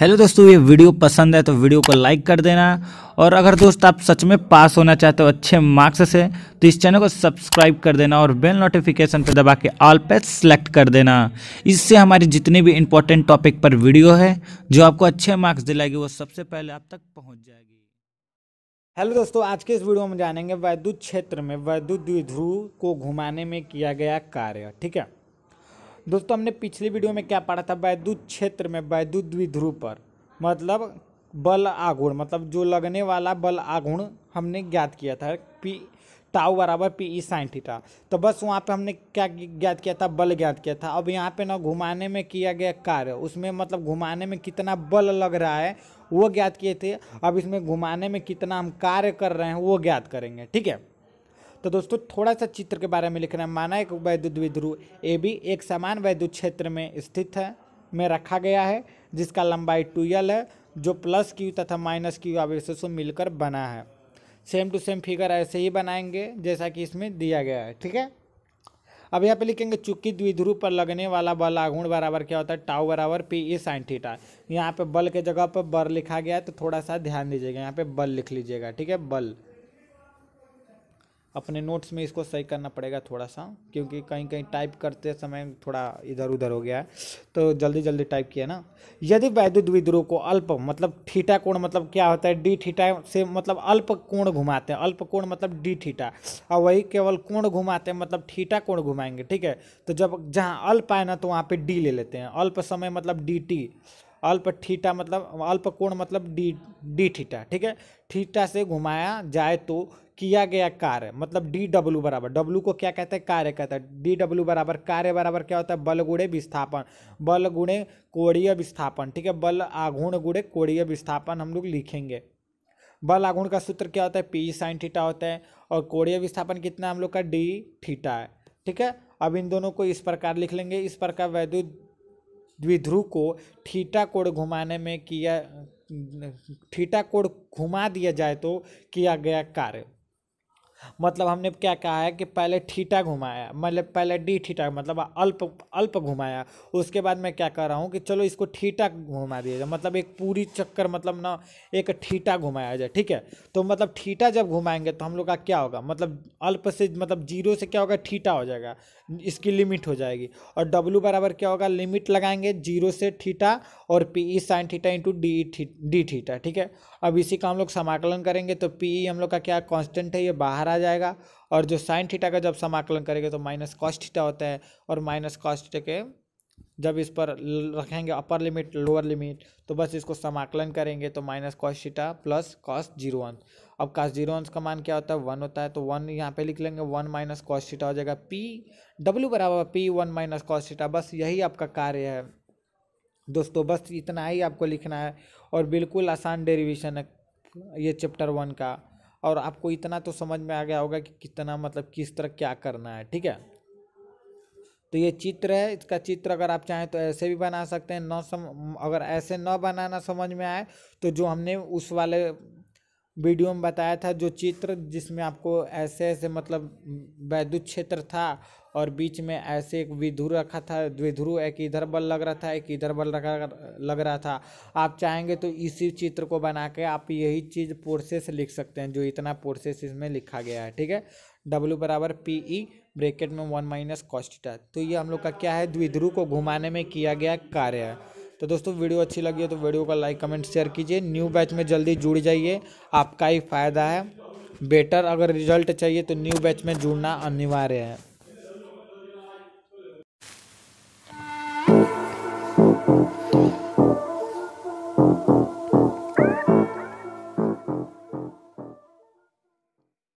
Hello दोस्तों, ये video पसंद है तो वीडियो को लाइक कर देना। और अगर दोस्त आप सच में पास होना चाहते हो अच्छे मार्क्स से तो इस चैनल को सब्सक्राइब कर देना और बेल नोटिफिकेशन पर दबा के ऑल पे सेलेक्ट कर देना। इससे हमारे जितने भी इम्पोर्टेंट टॉपिक पर वीडियो है जो आपको अच्छे मार्क्स दिलाएगी वो सबसे पहले आप तक पहुँच जाएगी। हेलो दोस्तों, आज के इस वीडियो में जानेंगे वैद्युत क्षेत्र में वैद्युत द्विध्रुव को घुमाने में किया गया कार्य। ठीक है दोस्तों, हमने पिछली वीडियो में क्या पढ़ा था? वैद्युत क्षेत्र में वैद्युत द्विध्रुव पर मतलब बल आघूर्ण, मतलब जो लगने वाला बल आघूर्ण हमने ज्ञात किया था पी टाउ बराबर पी ई साइन थीटा। तो बस वहाँ पे हमने क्या ज्ञात किया था? बल ज्ञात किया था। अब यहाँ पे ना घुमाने में किया गया कार्य, उसमें मतलब घुमाने में कितना बल लग रहा है वो ज्ञात किए थे। अब इसमें घुमाने में कितना हम कार्य कर रहे हैं वो ज्ञात करेंगे। ठीक है, तो दोस्तों थोड़ा सा चित्र के बारे में लिख रहे हैं। माना एक वैद्युत द्विध्रुव ए बी एक समान वैद्युत क्षेत्र में स्थित है में रखा गया है जिसका लंबाई 2l है जो प्लस क्यू तथा माइनस क्यू आवेशों से मिलकर बना है। सेम टू सेम फिगर ऐसे ही बनाएंगे जैसा कि इसमें दिया गया है। ठीक है, अब यहाँ पे लिखेंगे चूंकि द्विध्रुव पर लगने वाला बल आघूर्ण बराबर क्या होता है? टाउ बराबर पी ई साइन थीटा। यहाँ पर बल के जगह पर बर लिखा गया है तो थोड़ा सा ध्यान दीजिएगा, यहाँ पर बल लिख लीजिएगा। ठीक है, बल अपने नोट्स में इसको सही करना पड़ेगा थोड़ा सा, क्योंकि कहीं कहीं टाइप करते समय थोड़ा इधर उधर हो गया है तो जल्दी जल्दी टाइप किया ना। यदि वैद्युत द्विध्रुव को अल्प मतलब थीटा कोण मतलब क्या होता है? डी थीटा से मतलब अल्प कोण घुमाते हैं। अल्प कोण मतलब डी थीटा, और वही केवल कोण घुमाते हैं मतलब थीटा कोण घुमाएंगे। ठीक है, तो जब जहाँ अल्प आए ना तो वहाँ पर डी ले लेते हैं। अल्प समय मतलब डी टी, अल्प थीटा मतलब अल्प कोण मतलब डी डी थीटा। ठीक है, थीटा से घुमाया जाए तो किया गया कार्य मतलब डी डब्ल्यू बराबर, डब्ल्यू को क्या कहते हैं? कार्य कहता है। डी डब्ल्यू बराबर कार्य बराबर क्या होता है? बल गुणे विस्थापन, बल गुणे कोणीय विस्थापन। ठीक है, बल आघूर्ण गुणे कोणीय विस्थापन हम लोग लिखेंगे। बल आघूर्ण का सूत्र क्या होता है? पी साइन थीटा होता है, और कोणीय विस्थापन कितना हम लोग का? डी थीटा है। ठीक है, अब इन दोनों को इस प्रकार लिख लेंगे। इस प्रकार वैद्युत द्विध्रुव को थीटा कोण घुमाने में किया थीटा कोण घुमा दिया जाए तो किया गया कार्य मतलब हमने क्या कहा है कि पहले थीटा घुमाया मतलब पहले डी थीटा मतलब अल्प घुमाया। उसके बाद मैं क्या कह रहा हूँ कि चलो इसको थीटा घुमा दिया जाए मतलब एक पूरी चक्कर मतलब ना एक थीटा घुमाया जाए। ठीक है, तो मतलब थीटा जब घुमाएंगे तो हम लोग का क्या होगा? मतलब अल्प से मतलब जीरो से क्या होगा? थीटा हो जाएगा, इसकी लिमिट हो जाएगी। और डब्ल्यू बराबर क्या होगा? लिमिट लगाएंगे जीरो से थीटा और P E sine theta into D theta. ठीक है, अब इसी का हम लोग समाकलन करेंगे तो पी ई हम लोग का क्या कॉन्स्टेंट है? ये बाहर आ जाएगा। और जो साइन थीटा का जब समाकलन करेंगे तो माइनस कॉस थीटा होता है, और माइनस कॉस थीटा के जब इस पर रखेंगे अपर लिमिट लोअर लिमिट तो बस इसको समाकलन करेंगे तो minus cos theta plus cos 0 अंश। अब कॉस 0 अंश का मान क्या होता है? 1 होता है, तो 1 यहाँ पे लिख लेंगे। 1 माइनस कॉस थीटा हो जाएगा पी डब्ल्यू बराबर पी 1 माइनस कॉस थीटा। बस यही आपका कार्य है दोस्तों, बस इतना ही आपको लिखना है और बिल्कुल आसान डेरिवेशन है ये चैप्टर 1 का। और आपको इतना तो समझ में आ गया होगा कि कितना मतलब किस तरह क्या करना है। ठीक है, तो ये चित्र है, इसका चित्र अगर आप चाहें तो ऐसे भी बना सकते हैं। अगर ऐसे ना बनाना समझ में आए तो जो हमने उस वाले वीडियो में बताया था जो चित्र जिसमें आपको ऐसे ऐसे मतलब वैद्युत क्षेत्र था और बीच में ऐसे एक विधुर रखा था द्विध्रुव, एक इधर बल लग रहा था एक इधर बल लग रहा था। आप चाहेंगे तो इसी चित्र को बना के आप यही चीज़ प्रोसेस लिख सकते हैं जो इतना प्रोसेस इसमें लिखा गया है। ठीक है, डब्ल्यू बराबर पी ई ब्रेकेट में 1 माइनस कॉस थीटा। तो ये हम लोग का क्या है? द्विध्रुव को घुमाने में किया गया कार्य है। तो दोस्तों वीडियो अच्छी लगी हो तो वीडियो को लाइक कमेंट शेयर कीजिए। न्यू बैच में जल्दी जुड़ जाइए, आपका ही फायदा है। बेटर अगर रिजल्ट चाहिए तो न्यू बैच में जुड़ना अनिवार्य है।